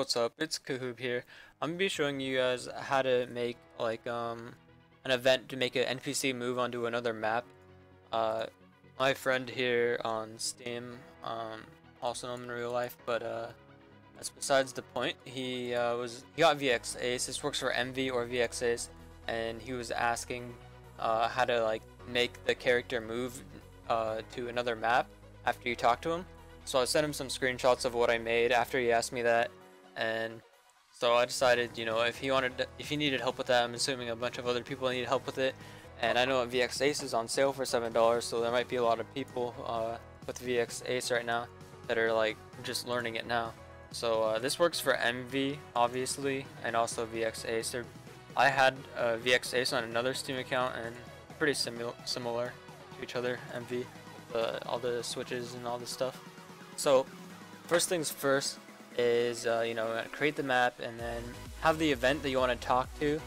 What's up, it's Kahoob here. I'm gonna be showing you guys how to make like an event to make an NPC move onto another map. My friend here on Steam, also known in real life, but that's besides the point. He got VX Ace. This works for MV or VX Ace, and he was asking how to like make the character move to another map after you talk to him. So I sent him some screenshots of what I made after he asked me that, and so I decided, you know, if he needed help with that, I'm assuming a bunch of other people need help with it, and I know VX Ace is on sale for $7, so there might be a lot of people with VX Ace right now that are like just learning it now. So this works for MV obviously, and also VX Ace. I had VX Ace on another Steam account, and pretty similar to each other, MV, all the switches and all this stuff. So first things first is, you know, create the map and then have the event that you want to talk to.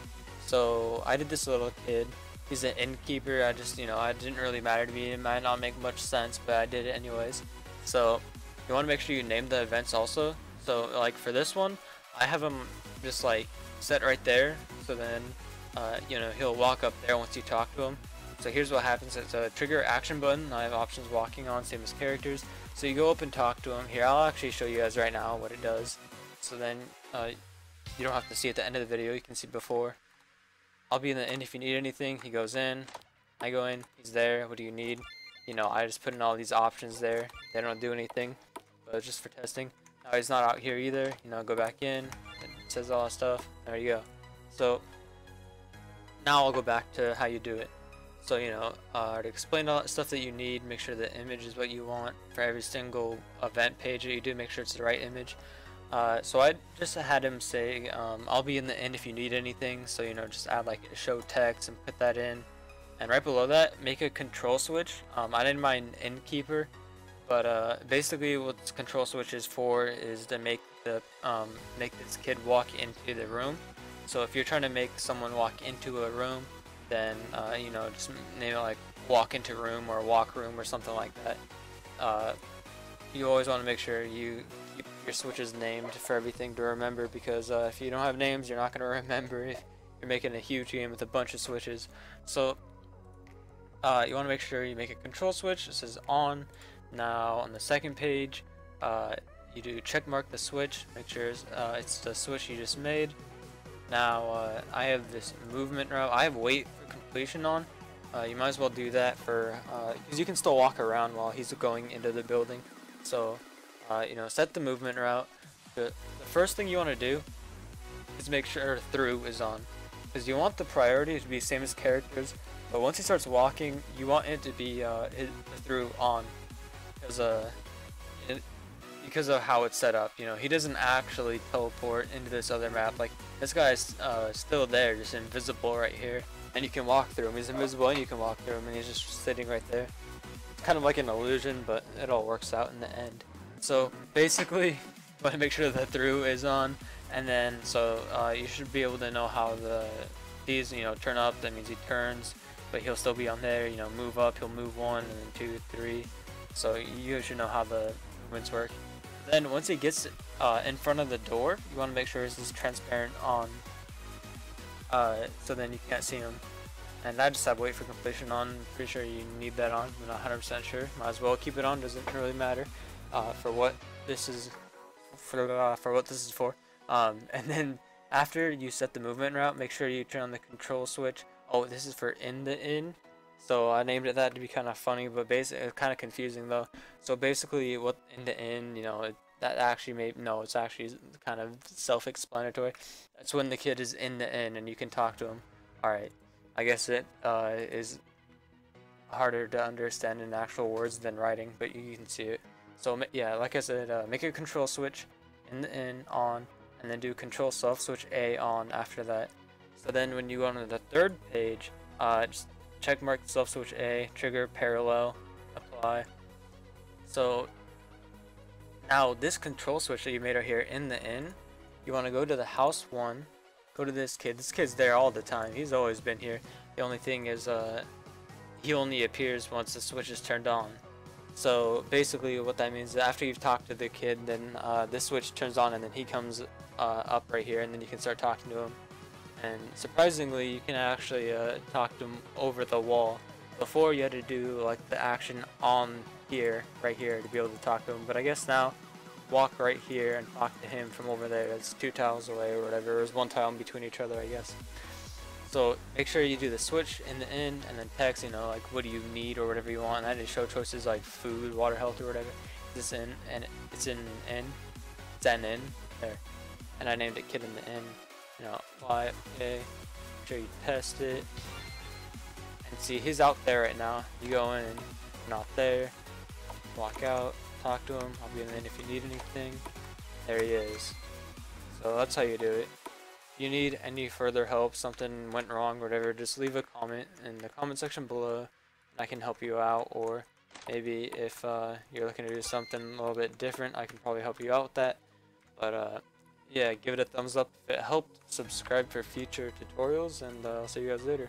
So I did this little kid. He's an innkeeper. I just, you know, it didn't really matter to me. It might not make much sense, but I did it anyways. So you want to make sure you name the events also. So like for this one, I have him just like set right there. So then, you know, he'll walk up there once you talk to him. So here's what happens. It's a trigger action button. I have options walking on, same as characters. So you go up and talk to him. Here, I'll actually show you guys right now what it does. So then you don't have to see at the end of the video. You can see before. I'll be in the end if you need anything. He goes in. I go in. He's there. What do you need? You know, I just put in all these options there. They don't do anything, but it's just for testing. Now he's not out here either. You know, go back in. It says all that stuff. There you go. So now I'll go back to how you do it. So, you know, to explain all that stuff that you need, make sure the image is what you want for every single event page that you do. Make sure it's the right image. So I just had him say, I'll be in the end if you need anything. So, you know, just add like a show text and put that in. And right below that, make a control switch. I didn't mind innkeeper, but basically what this control switch is for is to make the make this kid walk into the room. So if you're trying to make someone walk into a room, then you know, just name it like walk into room or walk room or something like that. You always want to make sure you keep your switches named for everything to remember, because if you don't have names, you're not going to remember if you're making a huge game with a bunch of switches. So you want to make sure you make a control switch. It says on. Now on the second page, you do check mark the switch, make sure it's the switch you just made. Now I have this movement route. I have wait for completion on. You might as well do that for because you can still walk around while he's going into the building. So you know, set the movement route. The first thing you want to do is make sure through is on, because you want the priority to be same as characters, but once he starts walking, you want it to be through on, because of how it's set up. You know, he doesn't actually teleport into this other map. Like this guy's still there, just invisible right here, and you can walk through him. He's invisible and you can walk through him, and he's just sitting right there. It's kind of like an illusion, but it all works out in the end. So basically you want to make sure that through is on, and then so you should be able to know how these, you know, turn up. That means he turns, but he'll still be on there. You know, move up, he'll move 1 and then 2, 3. So you should know how the movements work. Then once he gets in front of the door, you want to make sure this is transparent on, so then you can't see him. And I just have wait for completion on. I'm pretty sure you need that on. I'm not 100% sure. Might as well keep it on. Doesn't really matter for what this is for what this is for. And then after you set the movement route, make sure you turn on the control switch. Oh, this is for in the inn. So I named it that to be kind of funny, but basically it's kind of confusing though. So basically, what in the end, you know, that actually it's actually kind of self-explanatory. That's when the kid is in the end and you can talk to him. All right, I guess it is harder to understand in actual words than writing, but you can see it. So yeah, like I said, make a control switch in the end on, and then do control self switch A on after that. So then when you go on to the third page, just check mark self switch A, trigger parallel, apply. So now this control switch that you made right here in the inn, you want to go to the house one, go to this kid. This kid's there all the time. He's always been here. The only thing is he only appears once the switch is turned on. So basically what that means is after you've talked to the kid, then this switch turns on and then he comes up right here, and then you can start talking to him. And surprisingly, you can actually talk to him over the wall. Before, you had to do like the action on here, right here, to be able to talk to him. But I guess now, walk right here and talk to him from over there. It's 2 tiles away or whatever. There's 1 tile in between each other, I guess. So make sure you do the switch in the end, and then text, you know, like what do you need or whatever you want. And I did show choices like food, water, health, or whatever. This in and it's in an N. It's an N there, and I named it Kid in the N. You know, Y A. Make sure you test it. And see, he's out there right now. You go in, not there. Walk out, talk to him. I'll be in if you need anything. There he is. So that's how you do it. If you need any further help, something went wrong, whatever, just leave a comment in the comment section below, and I can help you out. Or maybe if you're looking to do something a little bit different, I can probably help you out with that. But yeah, give it a thumbs up if it helped, subscribe for future tutorials, and I'll see you guys later.